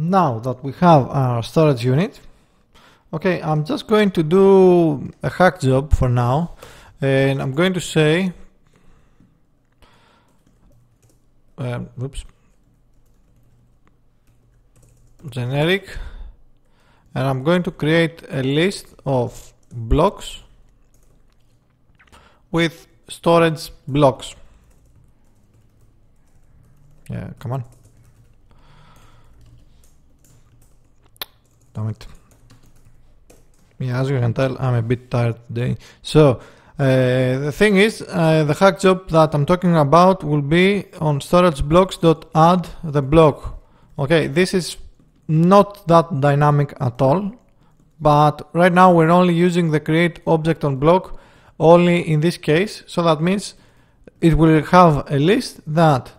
Now that we have our storage unit, okay, I'm just going to do a hack job for now, and I'm going to say, oops, generic, and I'm going to create a list of blocks with storage blocks. Yeah, come on. Damn it. Yeah, as you can tell, I'm a bit tired today. So the thing is, the hack job that I'm talking about will be on storageblocks.add the block. Okay, this is not that dynamic at all, but right now we're only using the create object on block only in this case. So that means it will have a list that,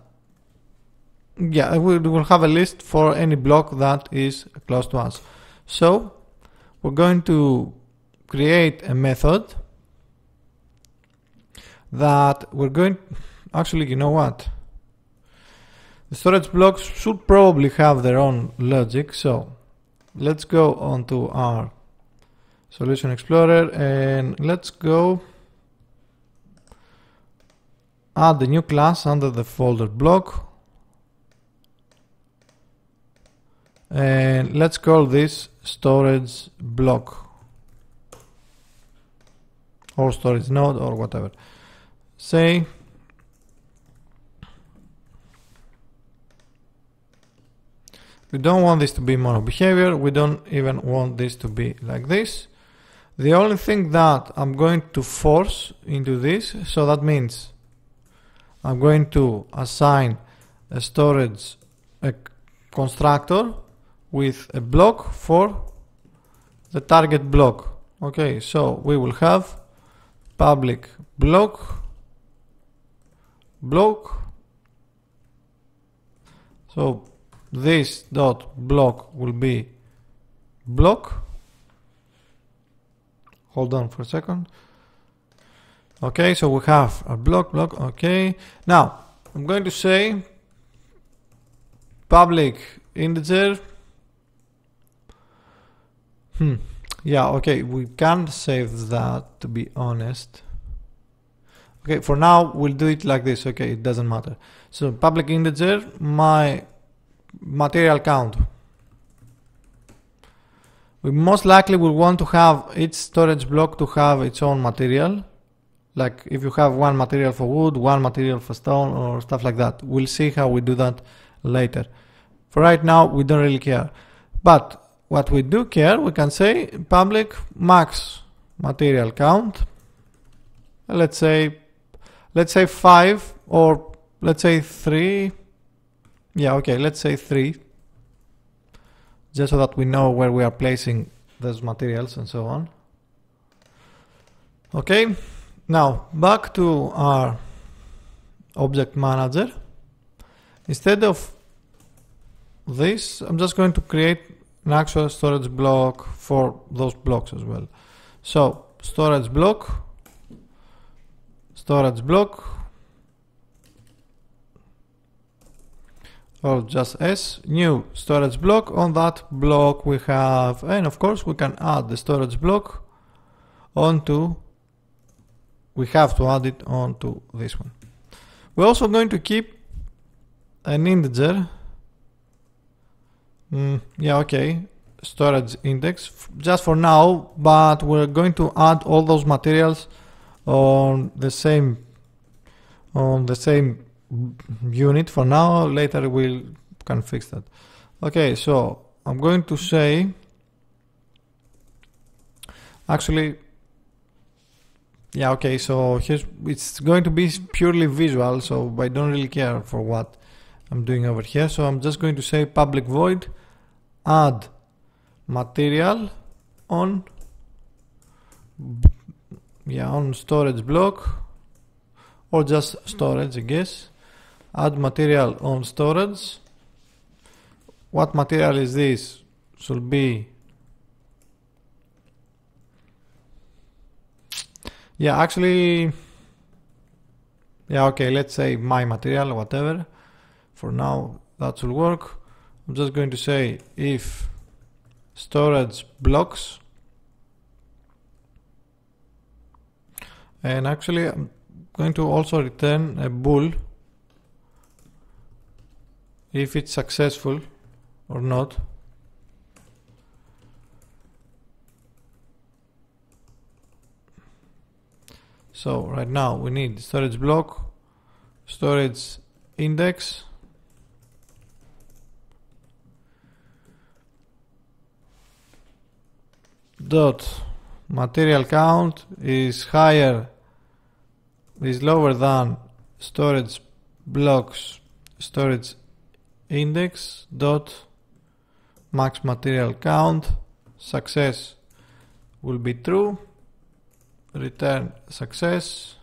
yeah, we will have a list for any block that is close to us. So we're going to create a method that we're going, actually, you know what? The storage blocks should probably have their own logic. So let's go on to our Solution Explorer and let's go add a new class under the folder block. And let's call this storage block or storage node or whatever. Say we don't want this to be mono behavior. We don't even want this to be like this. The only thing that I'm going to force into this, so that means I'm going to assign a storage constructor with a block for the target block. Okay, so we will have public block. So this dot block will be block. Hold on for a second. Okay, so we have a block. Okay, now I'm going to say public integer. Yeah, okay, we can't save that, to be honest. Okay, for now we'll do it like this. Okay, it doesn't matter. So public integer, my material count. We most likely will want to have each storage block to have its own material. Like if you have one material for wood, one material for stone, or stuff like that. We'll see how we do that later. For right now, we don't really care. But what we do care, we can say public max material count. Let's say 5, or let's say 3. Yeah, okay, let's say 3. Just so that we know where we are placing those materials and so on. Okay, now back to our object manager. Instead of this, I'm just going to create an actual storage block for those blocks as well. So storage block, or just S, new storage block. On that block we have, and of course we can add the storage block onto, we have to add it onto this one. We're also going to keep an integer. Yeah, okay, storage index just for now, but we're going to add all those materials on the same unit for now. Later we can fix that. Okay, so I'm going to say, actually, yeah, okay, so here's, it's going to be purely visual, so I don't really care for what I'm doing over here. So I'm just going to say public void add material on, yeah, on storage block, or just storage, I guess. Add material on storage. What material is this? Should be, yeah, actually, yeah, okay, let's say my material, whatever. For now, that will work. I'm just going to say if storage blocks, and actually I'm going to also return a bool if it's successful or not. So right now we need storage block, storage index, dot material count is higher, is lower than storage blocks, storage index dot max material count, success will be true, return success.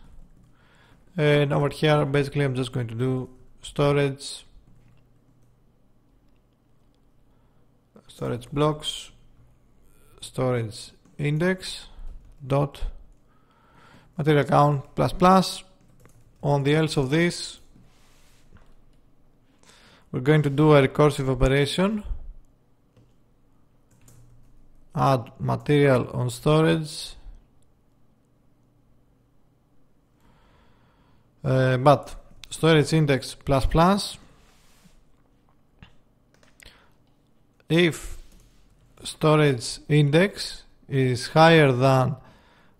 And over here basically I'm just going to do storage blocks, storage index dot material count plus plus. On the else of this we're going to do a recursive operation, add material on storage. But storage index plus plus, if storage index is higher than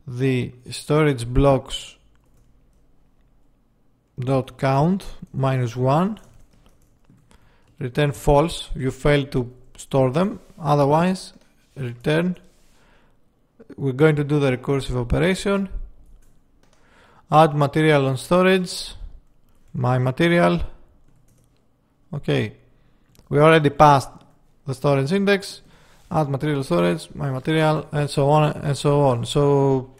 the storage blocks dot count -1, return false, you failed to store them, otherwise return. We're going to do the recursive operation, add material on storage, my material. Okay, we already passed the storage index, add material storage, my material, and so on and so on. So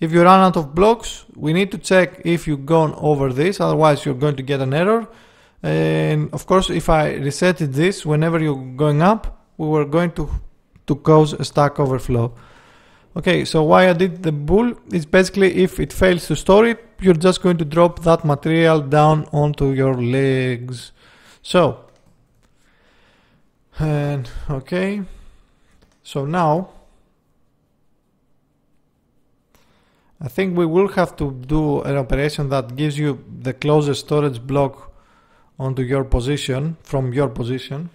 if you run out of blocks, we need to check if you've gone over this, otherwise you're going to get an error. And of course if I resetted this whenever you're going up, we were going to cause a stack overflow. Okay, so why I did the bool is basically if it fails to store it, you're just going to drop that material down onto your legs. So, and okay, so now I think we will have to do an operation that gives you the closest storage block onto your position, from your position.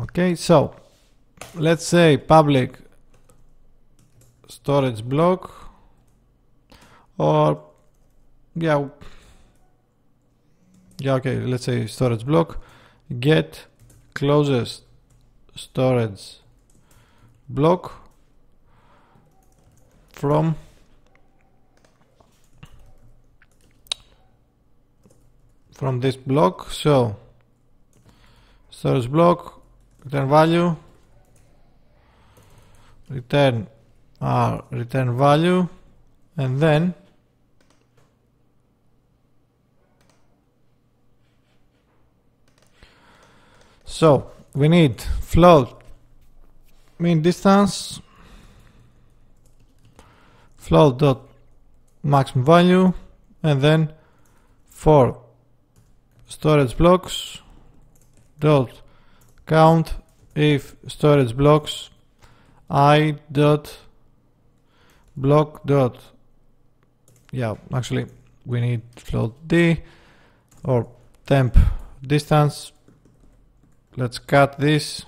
Okay, so let's say public storage block, or okay, let's say storage block get closest storage block from this block. So storage block return value, return our return value, and then so we need float mean distance, float dot maximum value, and then for storage blocks dot count if storage blocks I dot block dot actually we need float d or temp distance. Let's cut this.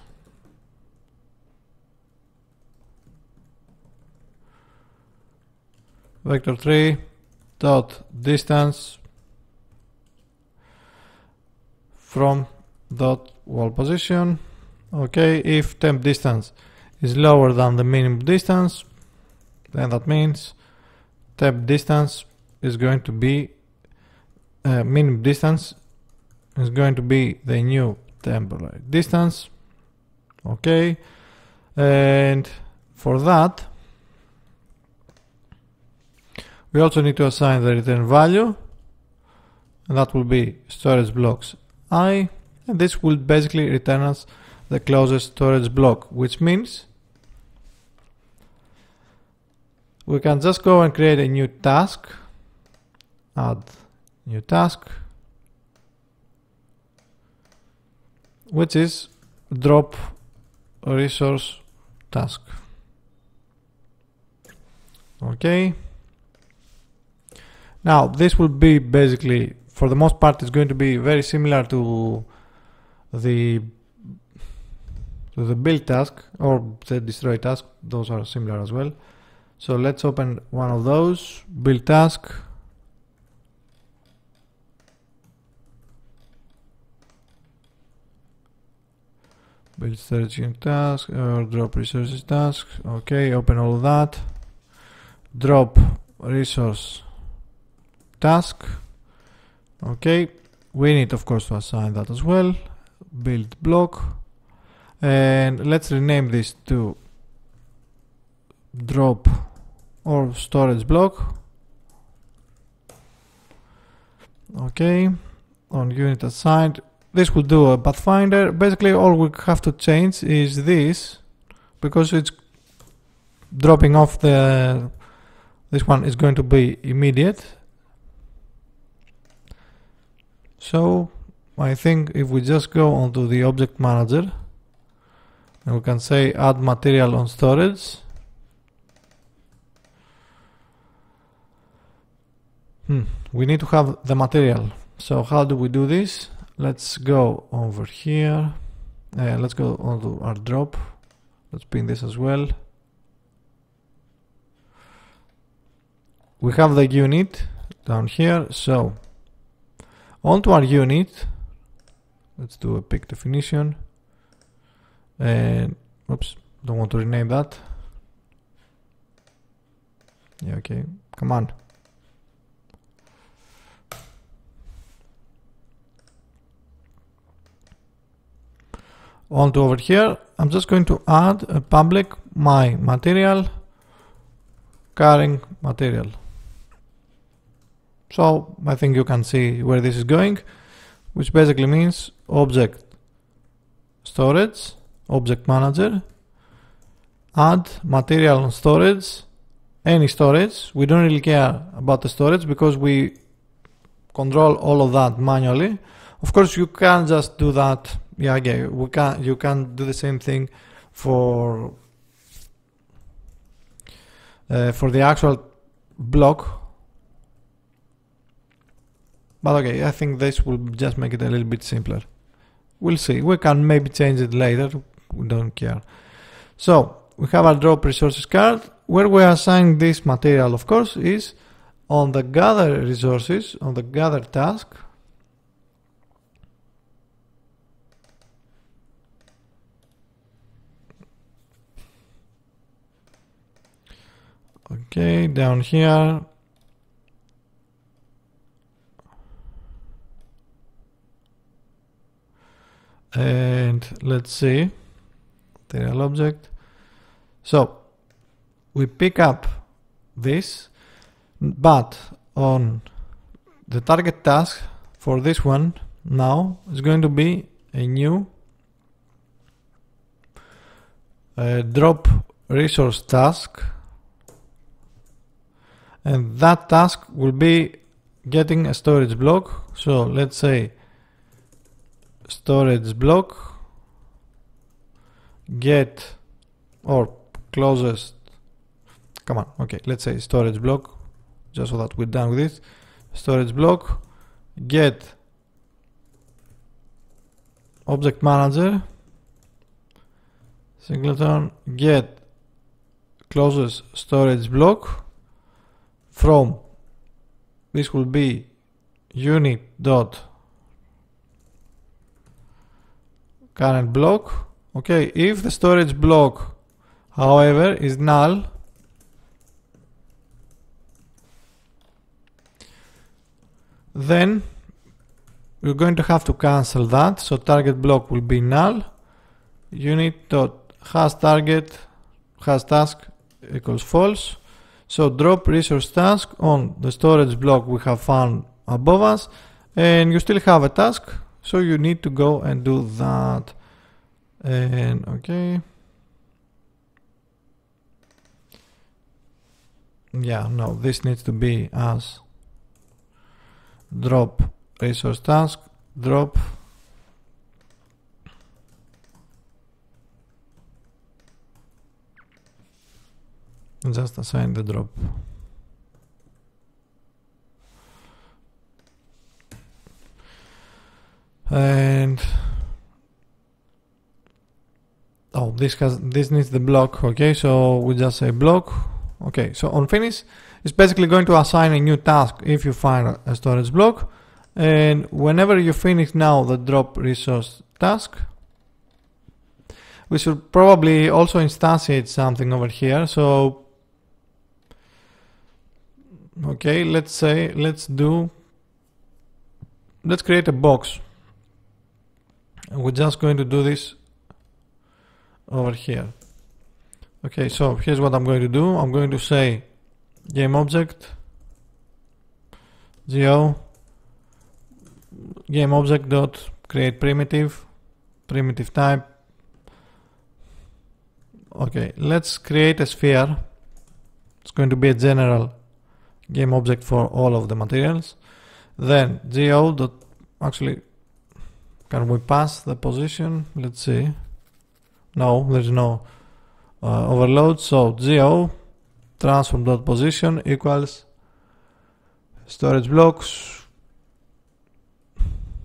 Vector3 dot distance from dot wall position. Okay, if temp distance is lower than the minimum distance, then that means temp distance is going to be minimum distance is going to be the new temporary distance. Okay, and for that we also need to assign the return value, and that will be storage blocks I, and this will basically return us the closest storage block, which means we can just go and create a new task, add new task, which is drop resource task. Okay. Now this will be basically, for the most part, it's going to be very similar to the build task or the destroy task. Those are similar as well. So let's open one of those, build task. Build searching task or drop resources task. Okay, open all of that. Drop resource task. Okay, we need of course to assign that as well. Build block, and let's rename this to drop or storage block. Okay, on unit assigned. This will do a pathfinder. Basically all we have to change is this, because it's dropping off the, this one is going to be immediate. So I think if we just go onto the object manager and we can say add material on storage. We need to have the material. So how do we do this? Let's go over here. Let's go onto our drop. Let's pin this as well. We have the unit down here. So onto our unit. Let's do a pick definition. And oops, don't want to rename that. Yeah, okay. Come on. Onto over here, I'm just going to add a public my material carrying material. So I think you can see where this is going, which basically means object storage, object manager, add material on storage, any storage. We don't really care about the storage because we control all of that manually. Of course, you can just do that. Yeah, okay, we can, you can do the same thing for the actual block. But okay, I think this will just make it a little bit simpler. We'll see. We can maybe change it later. We don't care. So we have our drop resources card. Where we assign this material, of course, is on the gather resources, on the gather task. Okay, down here. And let's see, material object. So we pick up this, but on the target task for this one now is going to be a new drop resource task. And that task will be getting a storage block. So let's say storage block get or closest. Come on. Okay. Let's say storage block, just so that we're done with this. Storage block get object manager singleton get closest storage block. From this will be unit dot current block. Okay, if the storage block, however, is null, then we're going to have to cancel that. So target block will be null. Unit dot has target has task equals false. So drop resource task on the storage block we have found above us, and you still have a task, so you need to go and do that. And okay, yeah, no, this needs to be as drop resource task drop can just assign the drop. And oh, this needs the block. Okay, so we just say block. Okay, so on finish, it's basically going to assign a new task if you find a storage block, and whenever you finish now the drop resource task, we should probably also instantiate something over here. So okay, let's say let's create a box. We're just going to do this over here. Okay, so here's what I'm going to do. I'm going to say game object geo game object dot create primitive, primitive type. Okay, let's create a sphere. It's going to be a general game object for all of the materials. Then geo dot, actually, can we pass the position? Let's see. No, there's no overload. So geo transform.position equals storage blocks.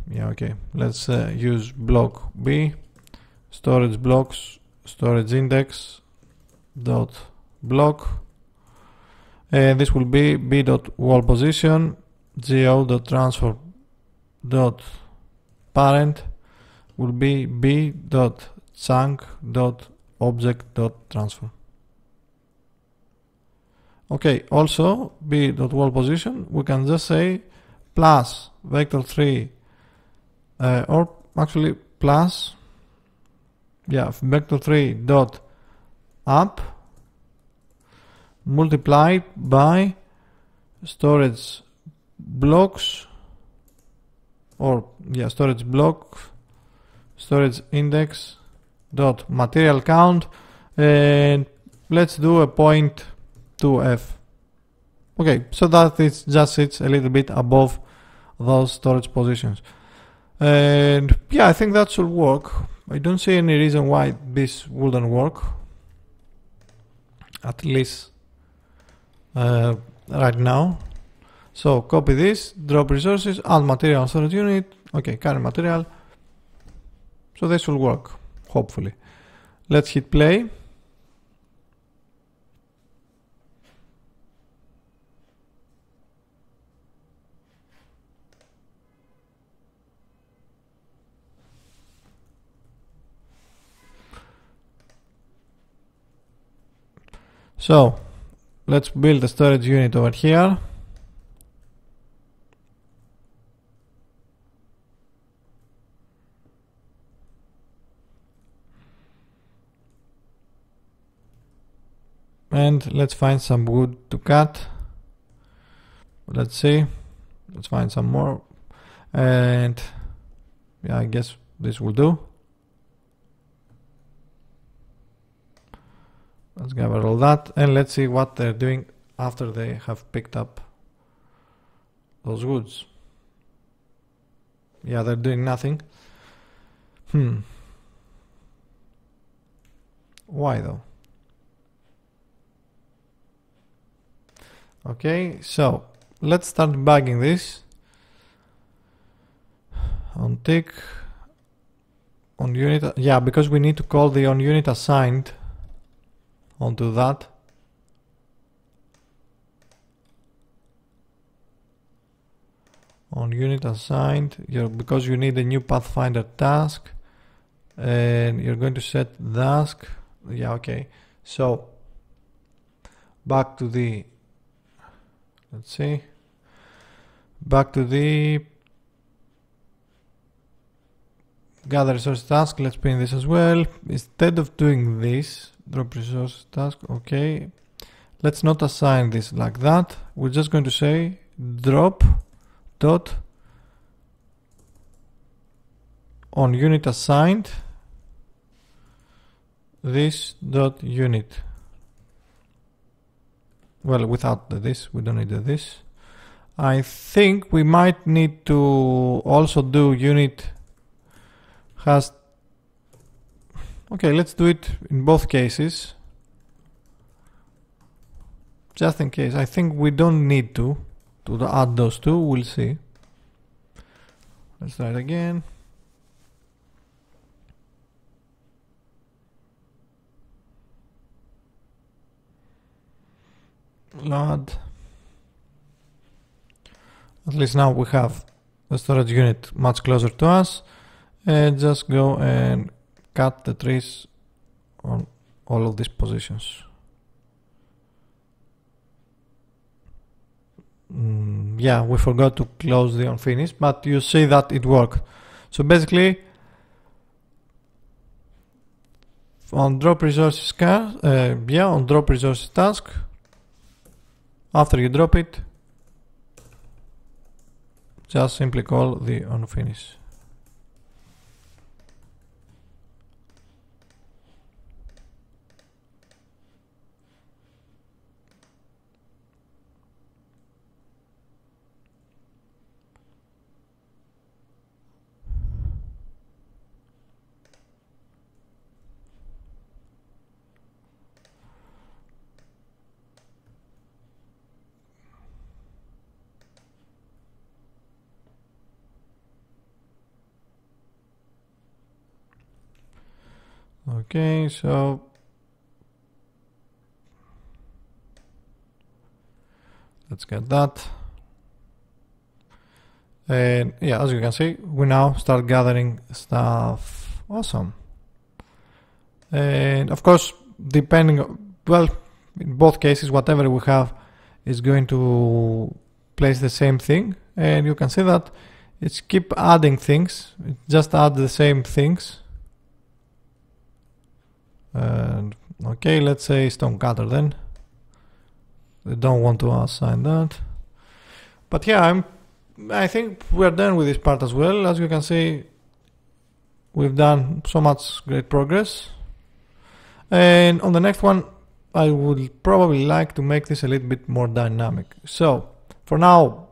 Yeah, okay. Let's use block B, storage blocks, storage index dot block. And this will be B dot wall position, geo dot transform dot parent will be b dot chunk dot object dot transform. Okay, also b dot wall position, we can just say plus vector3 or actually plus, yeah, vector3 dot up multiplied by storage blocks, or yeah, storage block, storage index dot material count, and let's do a 0.2f. okay, so that it just sits a little bit above those storage positions. And yeah, I think that should work. I don't see any reason why this wouldn't work, at least right now. So copy this, drop resources, add material and storage unit. Okay, current material. So this will work, hopefully. Let's hit play. So let's build a storage unit over here. And let's find some wood to cut. Let's see. Let's find some more. And yeah, I guess this will do. Let's gather all that. And let's see what they're doing after they have picked up those woods. Yeah, they're doing nothing. Why though? Okay, so let's start debugging this. On tick, on unit, yeah, because we need to call the on unit assigned onto that. On unit assigned, because you need a new Pathfinder task, and you're going to set task. Yeah, okay. So back to the, let's see, back to the gather resource task. Let's pin this as well. Instead of doing this, drop resource task, okay, let's not assign this like that. We're just going to say drop dot on unit assigned this dot unit. Well, without the this, we don't need the this. I think we might need to also do unit has. Okay, let's do it in both cases. just in case. I think we don't need to add those two. We'll see. Let's try it again. Add. At least now we have the storage unit much closer to us, and just go and cut the trees on all of these positions. Yeah, we forgot to close the unfinished, but you see that it worked. So basically, on drop resources on drop resources task, after you drop it, just simply call the unfinished. Okay, so let's get that, and yeah, as you can see, we now start gathering stuff. Awesome. And of course, depending, well, in both cases, whatever we have is going to place the same thing, and you can see that it's keep adding things. It just add the same things. And okay, let's say stonecutter then. They don't want to assign that. But yeah, I think we're done with this part as well. As you can see, we've done so much great progress. And on the next one, I would probably like to make this a little bit more dynamic. So for now,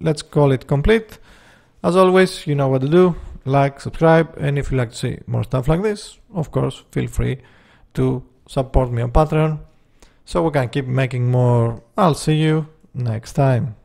let's call it complete. As always, you know what to do. Like, subscribe, and if you like to see more stuff like this, of course, feel free to support me on Patreon so we can keep making more. I'll see you next time.